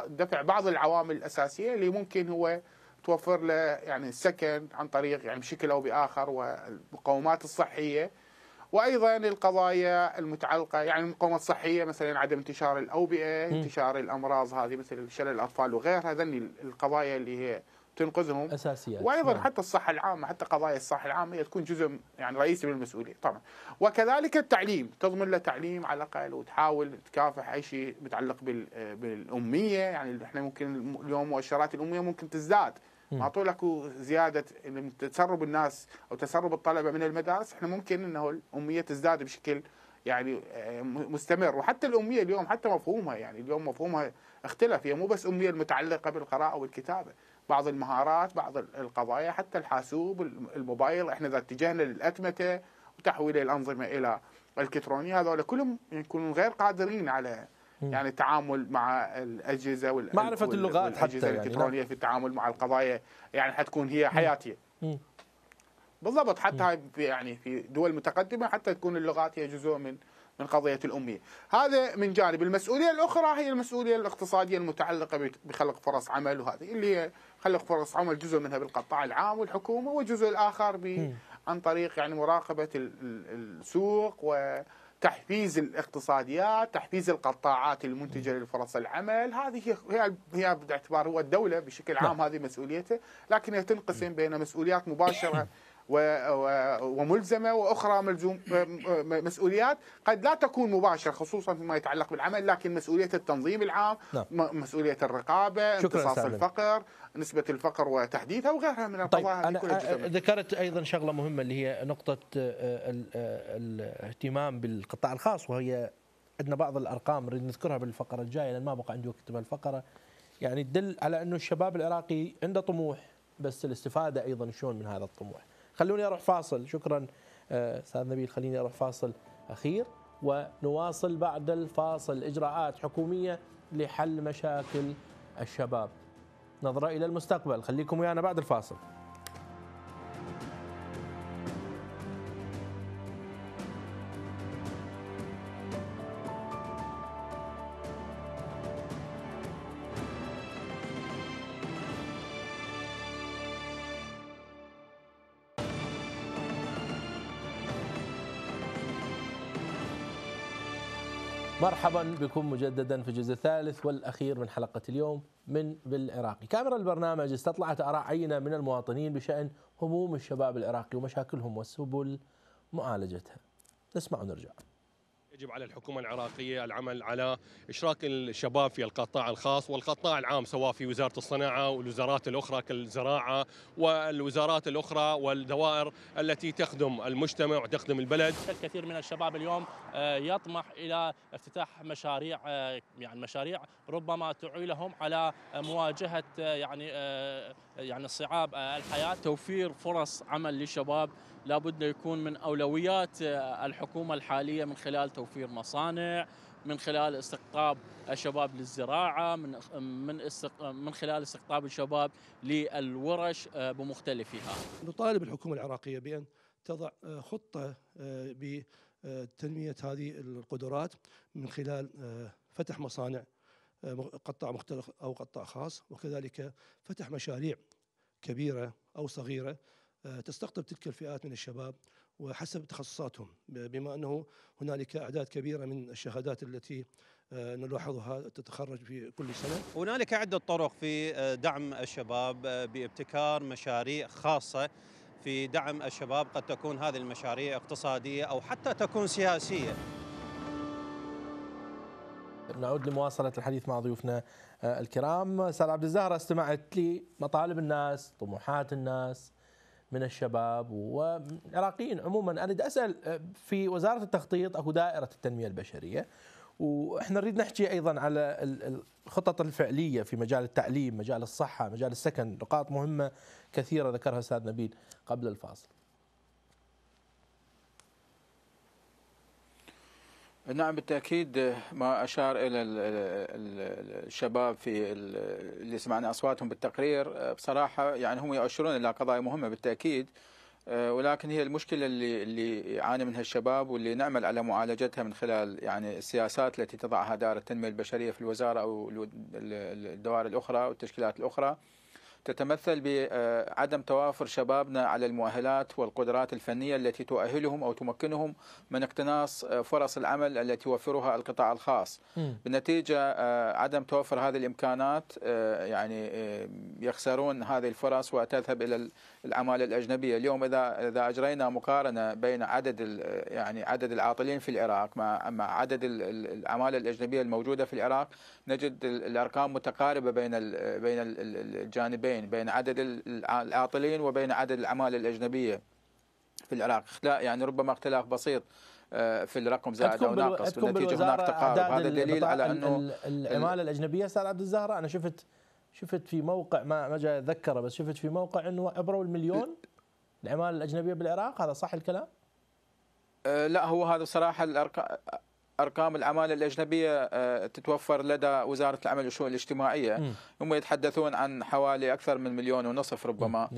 دفع بعض العوامل الأساسية اللي ممكن هو توفر له يعني السكن عن طريق يعني بشكل أو بآخر، والمقومات الصحية، وأيضا القضايا المتعلقة يعني المقومات الصحية مثلا عدم انتشار الأوبئة، انتشار الأمراض هذه مثل شلل الأطفال وغيرها، هذني القضايا اللي هي تنقذهم أساسية. وأيضا حتى الصحة العامة، حتى قضايا الصحة العامة هي تكون جزء يعني رئيسي من المسؤولية طبعا. وكذلك التعليم، تضمن له تعليم على الأقل وتحاول تكافح أي شيء متعلق بالأمية، يعني احنا ممكن اليوم مؤشرات الأمية ممكن تزداد، معطوا لكو زيادة تسرب الناس أو تسرب الطلبة من المدارس، احنا ممكن أنه الأمية تزداد بشكل يعني مستمر. وحتى الأمية اليوم حتى مفهومها، يعني اليوم مفهومها اختلف، هي مو بس أمية المتعلقة بالقراءة والكتابة، بعض المهارات، بعض القضايا، حتى الحاسوب، الموبايل، احنا إذا اتجهنا للأتمتة وتحويل الأنظمة إلى الإلكترونية، هذول كلهم يكونون غير قادرين على يعني التعامل مع الأجهزة معرفة اللغات حتى الإلكترونية، يعني في التعامل مع القضايا يعني حتكون هي حياتية. بالضبط، حتى يعني في دول متقدمة حتى تكون اللغات هي جزء من قضية الأمية. هذا من جانب. المسؤولية الأخرى هي المسؤولية الاقتصادية المتعلقة بخلق فرص عمل، وهذه اللي هي خلق فرص عمل جزء منها بالقطاع العام والحكومة، والجزء الآخر عن طريق يعني مراقبة السوق تحفيز الاقتصاديات، تحفيز القطاعات المنتجة للفرص العمل. هذه هي باعتبار هو الدولة بشكل عام هذه مسؤوليتها، لكن هي تنقسم بين مسؤوليات مباشرة وملزمة، وأخرى مسؤوليات قد لا تكون مباشرة خصوصا فيما يتعلق بالعمل، لكن مسؤولية التنظيم العام، مسؤولية الرقابة، امتصاص الفقر، نسبة الفقر وتحديدها وغيرها من القضايا. طيب أنا ذكرت أيضا شغلة مهمة اللي هي نقطة الاهتمام بالقطاع الخاص، وهي عندنا بعض الأرقام نريد نذكرها بالفقرة الجاية لأن ما بقى عندي وقت بهالفقرة، يعني تدل على أنه الشباب العراقي عنده طموح، بس الاستفادة أيضا شلون من هذا الطموح. خلوني أروح فاصل، شكرا أستاذ نبيل، خليني أروح فاصل أخير ونواصل بعد الفاصل. إجراءات حكومية لحل مشاكل الشباب، نظرة إلى المستقبل، خليكم ويانا بعد الفاصل. مرحبا بكم مجددا في الجزء الثالث والأخير من حلقة اليوم من بالعراقي. كاميرا البرنامج استطلعت آراء عينة من المواطنين بشأن هموم الشباب العراقي ومشاكلهم وسبل معالجتها. نسمع ونرجع. يجب على الحكومة العراقية العمل على إشراك الشباب في القطاع الخاص والقطاع العام، سواء في وزارة الصناعة والوزارات الأخرى كالزراعة والوزارات الأخرى والدوائر التي تخدم المجتمع وتخدم البلد. الكثير من الشباب اليوم يطمح إلى افتتاح مشاريع، يعني مشاريع ربما تعينهم على مواجهة يعني صعاب الحياة. توفير فرص عمل للشباب لابد يكون من أولويات الحكومة الحالية، من خلال توفير مصانع، من خلال استقطاب الشباب للزراعة، من خلال استقطاب الشباب للورش بمختلفها. نطالب الحكومة العراقية بأن تضع خطة بتنمية هذه القدرات من خلال فتح مصانع، قطاع مختلف أو قطاع خاص، وكذلك فتح مشاريع كبيرة أو صغيرة تستقطب تلك الفئات من الشباب وحسب تخصصاتهم، بما أنه هنالك أعداد كبيرة من الشهادات التي نلاحظها تتخرج في كل سنة. هنالك عدة طرق في دعم الشباب بابتكار مشاريع خاصة في دعم الشباب، قد تكون هذه المشاريع اقتصادية أو حتى تكون سياسية. نعود لمواصلة الحديث مع ضيوفنا الكرام. أستاذ عبد الزهرة، استمعت لمطالب الناس، طموحات الناس من الشباب والعراقيين عموما. أريد أسأل، في وزارة التخطيط أكو دائرة التنمية البشرية، وإحنا نريد نحكي أيضا على الخطط الفعلية في مجال التعليم، مجال الصحة، مجال السكن، نقاط مهمة كثيرة ذكرها أستاذ نبيل قبل الفاصل. نعم بالتأكيد، ما أشار إلى الشباب في اللي سمعنا أصواتهم بالتقرير، بصراحة يعني هم يؤشرون إلى قضايا مهمة بالتأكيد، ولكن هي المشكلة اللي يعاني منها الشباب واللي نعمل على معالجتها من خلال يعني السياسات التي تضعها دائرة التنمية البشرية في الوزارة أو الدوائر الأخرى والتشكيلات الأخرى، تتمثل بعدم توافر شبابنا على المؤهلات والقدرات الفنية التي تؤهلهم أو تمكنهم من اقتناص فرص العمل التي يوفرها القطاع الخاص. بالنتيجة عدم توفر هذه الإمكانات يعني يخسرون هذه الفرص وتذهب إلى العمالة الأجنبية. اليوم إذا أجرينا مقارنة بين عدد العاطلين في العراق مع عدد العمالة الأجنبية الموجودة في العراق، نجد الأرقام متقاربة بين الجانبين، بين عدد العاطلين وبين عدد العمالة الأجنبية في العراق، يعني ربما اختلاف بسيط في الرقم زائد أو ناقص، بالنتيجة هناك تقارب. هذا دليل على أنه العمالة الأجنبية. أستاذ عبد الزهرة، أنا شفت في موقع ما جاي أتذكره، بس شفت في موقع أنه عبروا المليون العمالة الأجنبية بالعراق، هذا صح الكلام؟ لا، هو هذا بصراحة أرقام العمالة الأجنبية تتوفر لدى وزارة العمل والشؤون الاجتماعية. هم يتحدثون عن حوالي أكثر من 1.5 مليون ربما،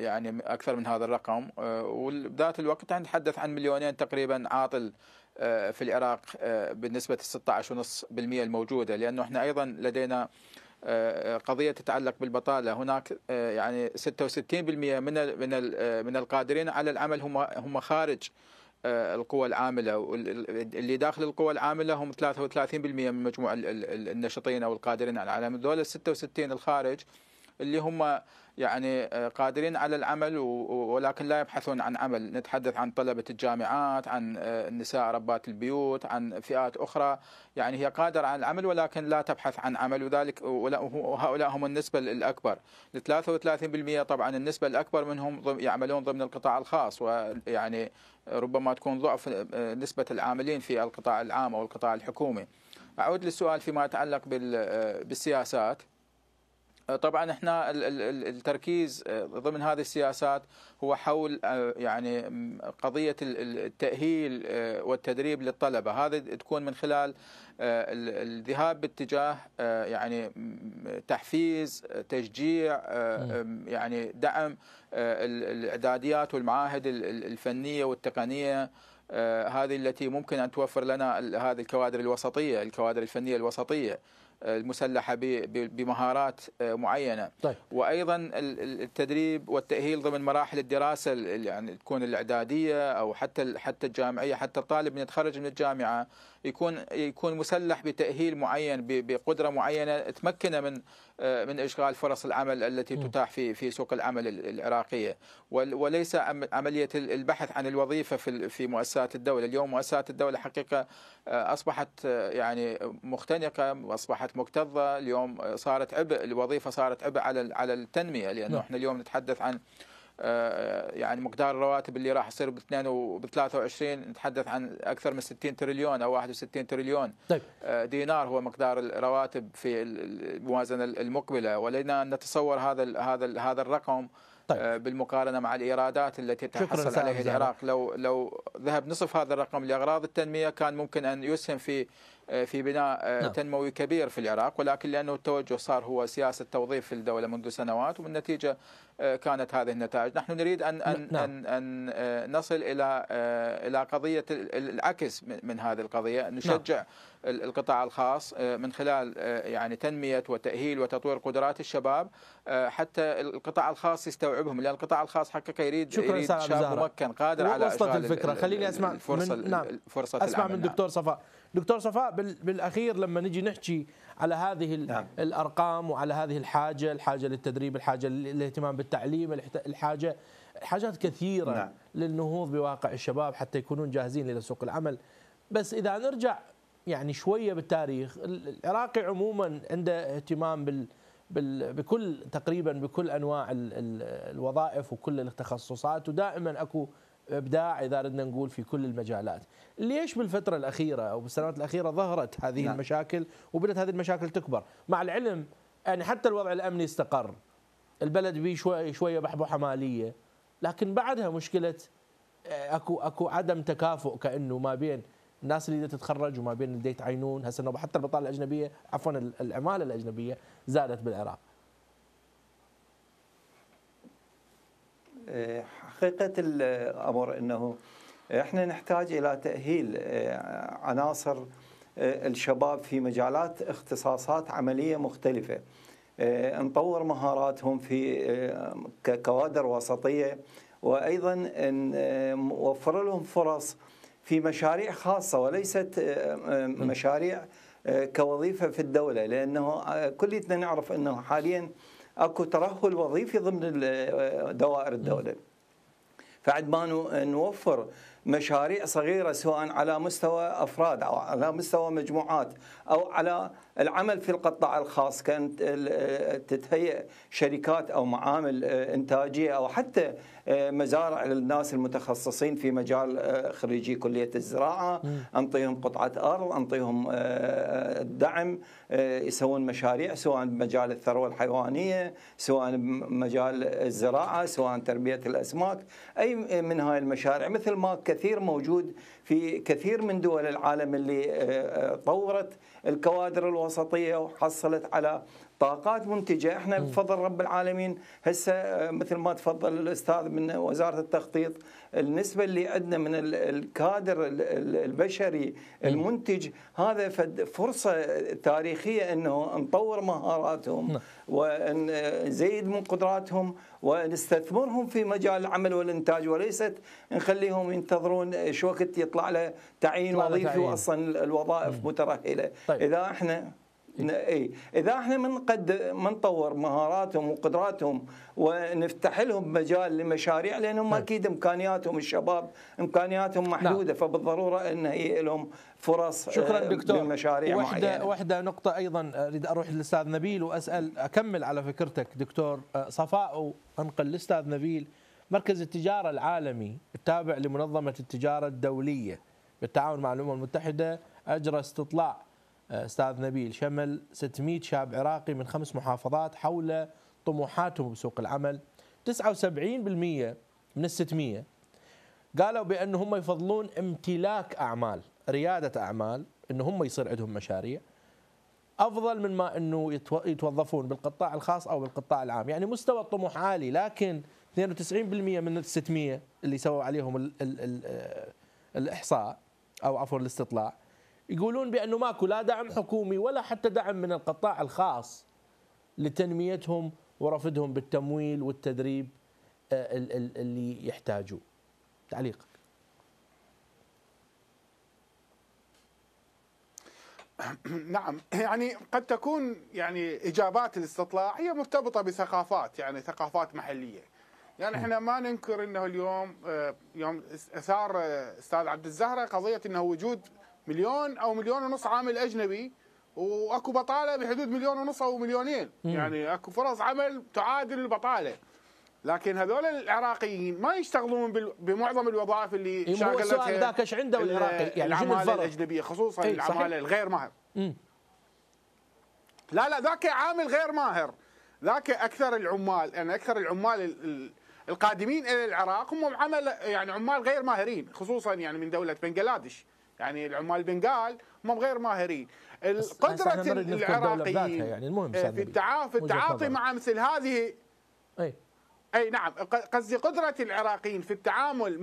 يعني أكثر من هذا الرقم، وبذات الوقت نتحدث عن 2 مليون تقريبا عاطل في العراق بالنسبة 16.5% الموجودة. لأنه احنا أيضا لدينا قضية تتعلق بالبطالة، هناك يعني 66% من القادرين على العمل هم خارج القوى العاملة، واللي داخل القوى العاملة هم 33% من مجموع النشطين أو القادرين على العمل. دول 66 الخارج اللي هم يعني قادرين على العمل ولكن لا يبحثون عن عمل. نتحدث عن طلبة الجامعات، عن النساء ربات البيوت، عن فئات أخرى يعني هي قادرة على العمل ولكن لا تبحث عن عمل، وذلك وهؤلاء هم النسبة الأكبر. 33% طبعا النسبة الأكبر منهم يعملون ضمن القطاع الخاص، ويعني ربما تكون ضعف نسبة العاملين في القطاع العام أو القطاع الحكومي. أعود للسؤال فيما يتعلق بالسياسات. طبعا احنا التركيز ضمن هذه السياسات هو حول يعني قضية التأهيل والتدريب للطلبة، هذا تكون من خلال الذهاب باتجاه يعني تحفيز، تشجيع، يعني دعم الإعداديات والمعاهد الفنية والتقنية هذه التي ممكن أن توفر لنا هذه الكوادر الوسطية، الكوادر الفنية الوسطية المسلحة بمهارات معينة. طيب. وأيضا التدريب والتأهيل ضمن مراحل الدراسة، يعني تكون الإعدادية أو حتى الجامعية، حتى الطالب من يتخرج من الجامعة يكون مسلح بتأهيل معين، بقدرة معينة تمكنه من إشغال فرص العمل التي تتاح في سوق العمل العراقية، وليس عملية البحث عن الوظيفة في مؤسسات الدولة. اليوم مؤسسات الدولة حقيقة أصبحت يعني مختنقة، أصبحت مكتظة، اليوم صارت عبء، الوظيفة صارت عبء على التنمية، لأنه احنا اليوم نتحدث عن يعني مقدار الرواتب اللي راح يصير ب 23 نتحدث عن اكثر من 60 تريليون او 61 تريليون دينار هو مقدار الرواتب في الموازنه المقبله، ولنا نتصور هذا الرقم. طيب. بالمقارنه مع الايرادات التي تحصل عليها العراق، لو ذهب نصف هذا الرقم لاغراض التنميه كان ممكن ان يسهم في بناء تنموي كبير في العراق، ولكن لانه التوجه صار هو سياسه توظيف في الدوله منذ سنوات، وبالنتيجه كانت هذه النتائج. نحن نريد ان نصل الى قضيه العكس من هذه القضيه، نشجع القطاع الخاص من خلال يعني تنميه وتاهيل وتطوير قدرات الشباب حتى القطاع الخاص يستوعبهم، لان القطاع الخاص حقيقه يريد شاب ممكن قادر على وصلت الفكره. خليني اسمع من دكتور صفاء. دكتور صفاء، بالاخير لما نجي نحكي على هذه الارقام وعلى هذه الحاجه للتدريب، الحاجه للاهتمام بالتعليم، حاجات كثيره للنهوض بواقع الشباب حتى يكونون جاهزين الى سوق العمل. بس اذا نرجع يعني شويه بالتاريخ، العراقي عموما عنده اهتمام بكل انواع الوظائف وكل التخصصات، ودائما اكو ابداع اذا ردنا نقول في كل المجالات. ليش بالفتره الاخيره او بالسنوات الاخيره ظهرت هذه المشاكل وبدت هذه المشاكل تكبر؟ مع العلم يعني حتى الوضع الامني استقر، البلد بيه شويه بحبوحه ماليه، لكن بعدها مشكله اكو عدم تكافؤ كانه ما بين الناس اللي تتخرج وما بين اللي يتعينون. هسه انه حتى البطاله الاجنبيه، عفوا العماله الاجنبيه زادت بالعراق. حقيقة الأمر أنه إحنا نحتاج إلى تأهيل عناصر الشباب في مجالات اختصاصات عملية مختلفة، نطور مهاراتهم في ككوادر وسطية، وأيضا نوفر لهم فرص في مشاريع خاصة وليست مشاريع كوظيفة في الدولة، لأنه كلنا نعرف أنه حاليا اكو ترهل وظيفي ضمن دوائر الدوله. فعد ما نوفر مشاريع صغيره سواء على مستوى افراد او على مستوى مجموعات او على العمل في القطاع الخاص، كانت تتهيئ شركات او معامل انتاجيه او حتى مزارع للناس المتخصصين في مجال خريجي كليه الزراعه، انطيهم قطعه ارض، انطيهم دعم يسوون مشاريع سواء بمجال الثروه الحيوانيه، سواء بمجال الزراعه، سواء تربيه الاسماك، اي من هاي المشاريع، مثل ما كثير موجود في كثير من دول العالم اللي طورت الكوادر الوسطية وحصلت على طاقات منتجة. احنا بفضل رب العالمين هسه مثل ما تفضل الأستاذ من وزارة التخطيط، النسبة اللي عندنا من الكادر البشري المنتج، هذا فرصة تاريخية انه نطور مهاراتهم ونزيد من قدراتهم ونستثمرهم في مجال العمل والإنتاج، وليست نخليهم ينتظرون ايش وقت يطلع له تعيين وظيفي، واصلا الوظائف مترهلة. طيب. اذا احنا اي اذا احنا منطور مهاراتهم وقدراتهم ونفتح لهم مجال لمشاريع، لانهم اكيد امكانياتهم الشباب امكانياتهم محدوده، فبالضروره ان هي لهم فرص. شكرا دكتور. لمشاريع معينه. واحده نقطه ايضا اريد اروح للاستاذ نبيل واسال اكمل على فكرتك دكتور صفاء وانقل للاستاذ نبيل. مركز التجاره العالمي التابع لمنظمه التجاره الدوليه بالتعاون مع الامم المتحده اجرى استطلاع أستاذ نبيل شمل 600 شاب عراقي من 5 محافظات حول طموحاتهم بسوق العمل. 79% من 600 قالوا بأن هم يفضلون امتلاك أعمال، ريادة أعمال، أن هم يصير عندهم مشاريع أفضل من ما أنه يتوظفون بالقطاع الخاص أو بالقطاع العام. يعني مستوى الطموح عالي، لكن 92% من 600 اللي سووا عليهم الإحصاء أو عفوا الاستطلاع يقولون بأنه ماكو لا دعم حكومي ولا حتى دعم من القطاع الخاص لتنميتهم ورفدهم بالتمويل والتدريب اللي يحتاجوه. تعليقك. نعم، يعني قد تكون يعني إجابات الاستطلاع هي مرتبطة بثقافات، يعني ثقافات محلية. يعني احنا ما ننكر انه اليوم يوم اثار استاذ عبد الزهرة قضية انه وجود 1 أو 1.5 مليون عامل أجنبي، وأكو بطالة بحدود 1.5 مليون أو 2 مليون، يعني أكو فرص عمل تعادل البطالة. لكن هذول العراقيين ما يشتغلون بمعظم الوظائف اللي شاغلتها ذاك ايش عنده العراقي، يعني العمالة الأجنبية خصوصا العمالة الغير ماهر. لا ذاك عامل غير ماهر، ذاك أكثر العمال، يعني أكثر العمال القادمين إلى العراق هم يعني عمال غير ماهرين، خصوصا يعني من دولة بنغلاديش. يعني العمال البنغال هم غير ماهرين. القدرة العراقيين يعني المهم في التعاطي مع مثل هذه أي نعم، قصدي قدرة العراقيين في التعامل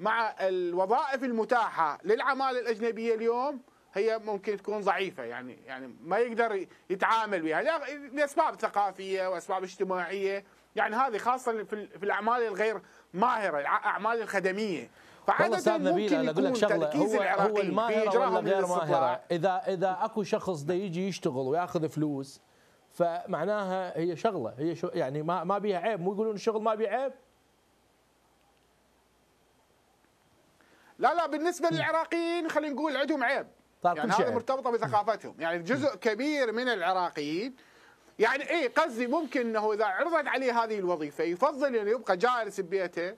مع الوظائف المتاحة للعمالة الأجنبية اليوم هي ممكن تكون ضعيفة، يعني ما يقدر يتعامل بها لأسباب ثقافية وأسباب اجتماعية، يعني هذه خاصة في الأعمال الغير ماهرة، الأعمال الخدمية. والله استاذ نبيل اقول لك شغله، هو الماهر ولا غير ماهر، اذا اكو شخص دا يجي يشتغل وياخذ فلوس فمعناها هي شغله، هي يعني ما بيها عيب، مو يقولون الشغل ما بيه عيب؟ لا بالنسبه للعراقيين خلينا نقول عندهم عيب، يعني هذا مرتبطه بثقافتهم، يعني جزء كبير من العراقيين يعني قصدي ممكن انه اذا عرضت عليه هذه الوظيفه يفضل انه يبقى جالس ببيته،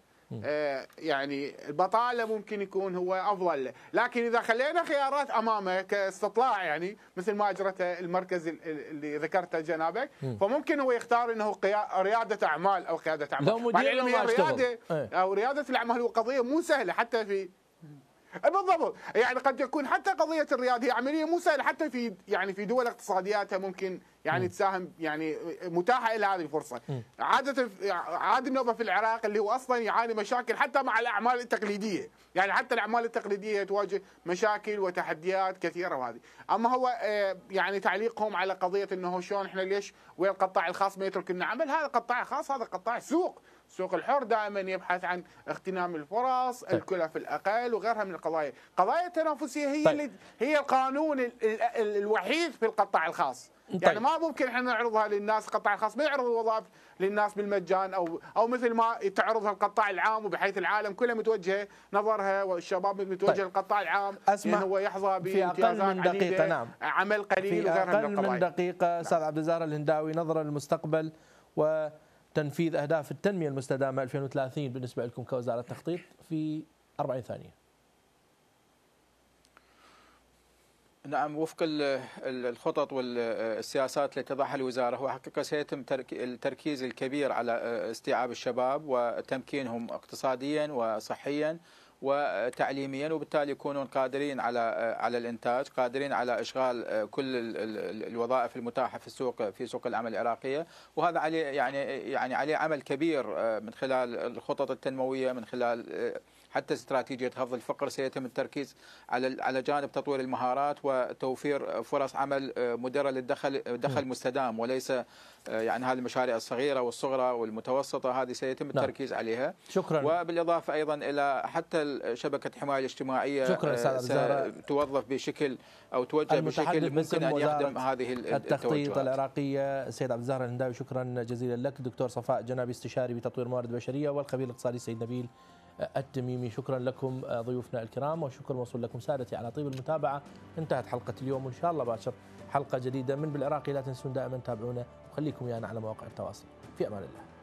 يعني البطالة ممكن يكون هو أفضل. لكن إذا خلينا خيارات أمامه كاستطلاع، يعني مثل ما أجرته المركز اللي ذكرته جنابك، فممكن هو يختار أنه ريادة أعمال أو قيادة أعمال. لو مدير ما ريادة أو ريادة الأعمال هو قضية مو سهلة حتى في بالضبط، يعني قد تكون حتى قضية الريادة هي عملية مو سهلة حتى في يعني في دول اقتصادياتها ممكن يعني تساهم، يعني متاحة إلى هذه الفرصة. عادة النوبة في العراق اللي هو أصلا يعاني مشاكل حتى مع الأعمال التقليدية، يعني حتى الأعمال التقليدية تواجه مشاكل وتحديات كثيرة وهذه. أما هو يعني تعليقهم على قضية أنه شلون احنا ليش وين القطاع الخاص ما يترك لنا عمل، هذا قطاع خاص، هذا قطاع سوق الحر دائما يبحث عن اغتنام الفرص، الكلف الأقل وغيرها من القضايا. قضايا التنافسية هي القانون الوحيد في القطاع الخاص، يعني ما ممكن احنا نعرضها للناس. القطاع الخاص ما يعرض الوظائف للناس بالمجان او مثل ما تعرضها القطاع العام، وبحيث العالم كلها متوجهه نظرها والشباب متوجه للقطاع العام انه هو يحظى بامتيازات عمل قليل وغيرها من القضايا. اقل من دقيقه استاذ عبد الزهرة الهنداوي، نظره للمستقبل وتنفيذ اهداف التنميه المستدامه 2030 بالنسبه لكم كوزاره تخطيط في 40 ثانيه. نعم، وفق الخطط والسياسات التي تضعها الوزارة، هو حقيقة سيتم التركيز الكبير على استيعاب الشباب وتمكينهم اقتصاديا وصحيا وتعليميا، وبالتالي يكونون قادرين على الانتاج، قادرين على اشغال كل الوظائف المتاحه في سوق العمل العراقيه، وهذا عليه يعني عليه عمل كبير من خلال الخطط التنمويه، من خلال حتى استراتيجية خفض الفقر سيتم التركيز على جانب تطوير المهارات وتوفير فرص عمل مدرة للدخل مستدام، وليس يعني هذه المشاريع الصغيرة والصغرى والمتوسطة، هذه سيتم التركيز عليها. شكرا. وبالإضافة أيضا إلى حتى شبكة الحماية الاجتماعية توظف بشكل أو توجه بشكل ممكن أن يخدم هذه التخطيط العراقية. السيد عبد الزهرة الهنداوي، شكرا جزيلا لك. دكتور صفاء جنابي، استشاري بتطوير موارد بشرية، والخبير الاقتصادي السيد نبيل التميمي، شكرا لكم ضيوفنا الكرام، وشكر موصول لكم سادتي على طيب المتابعة. انتهت حلقة اليوم، وإن شاء الله باشر حلقة جديدة من بالعراقي. لا تنسون دائما تابعونا، وخليكم ويانا على مواقع التواصل. في أمان الله.